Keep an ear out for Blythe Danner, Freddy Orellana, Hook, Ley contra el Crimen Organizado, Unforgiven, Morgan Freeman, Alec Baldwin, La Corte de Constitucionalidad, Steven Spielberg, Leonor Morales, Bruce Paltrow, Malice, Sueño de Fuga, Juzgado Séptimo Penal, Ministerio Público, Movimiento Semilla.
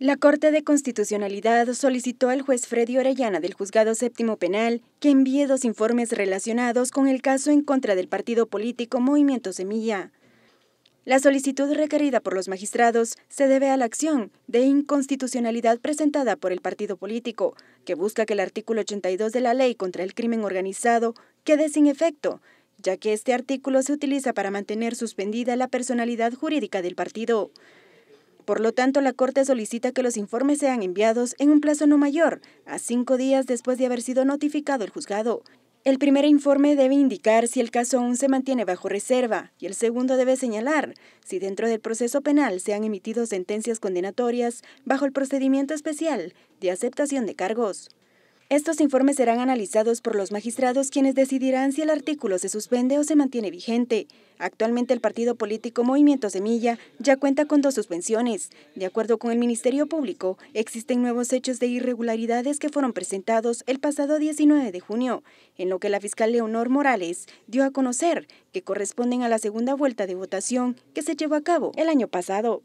La Corte de Constitucionalidad solicitó al juez Freddy Orellana del Juzgado Séptimo Penal que envíe 2 informes relacionados con el caso en contra del partido político Movimiento Semilla. La solicitud requerida por los magistrados se debe a la acción de inconstitucionalidad presentada por el partido político, que busca que el artículo 82 de la Ley contra el Crimen Organizado quede sin efecto, ya que este artículo se utiliza para mantener suspendida la personalidad jurídica del partido. Por lo tanto, la Corte solicita que los informes sean enviados en un plazo no mayor a 5 días después de haber sido notificado el juzgado. El primer informe debe indicar si el caso aún se mantiene bajo reserva y el segundo debe señalar si dentro del proceso penal se han emitido sentencias condenatorias bajo el procedimiento especial de aceptación de cargos. Estos informes serán analizados por los magistrados, quienes decidirán si el artículo se suspende o se mantiene vigente. Actualmente el partido político Movimiento Semilla ya cuenta con 2 suspensiones. De acuerdo con el Ministerio Público, existen nuevos hechos de irregularidades que fueron presentados el pasado 19 de junio, en lo que la fiscal Leonor Morales dio a conocer que corresponden a la segunda vuelta de votación que se llevó a cabo el año pasado.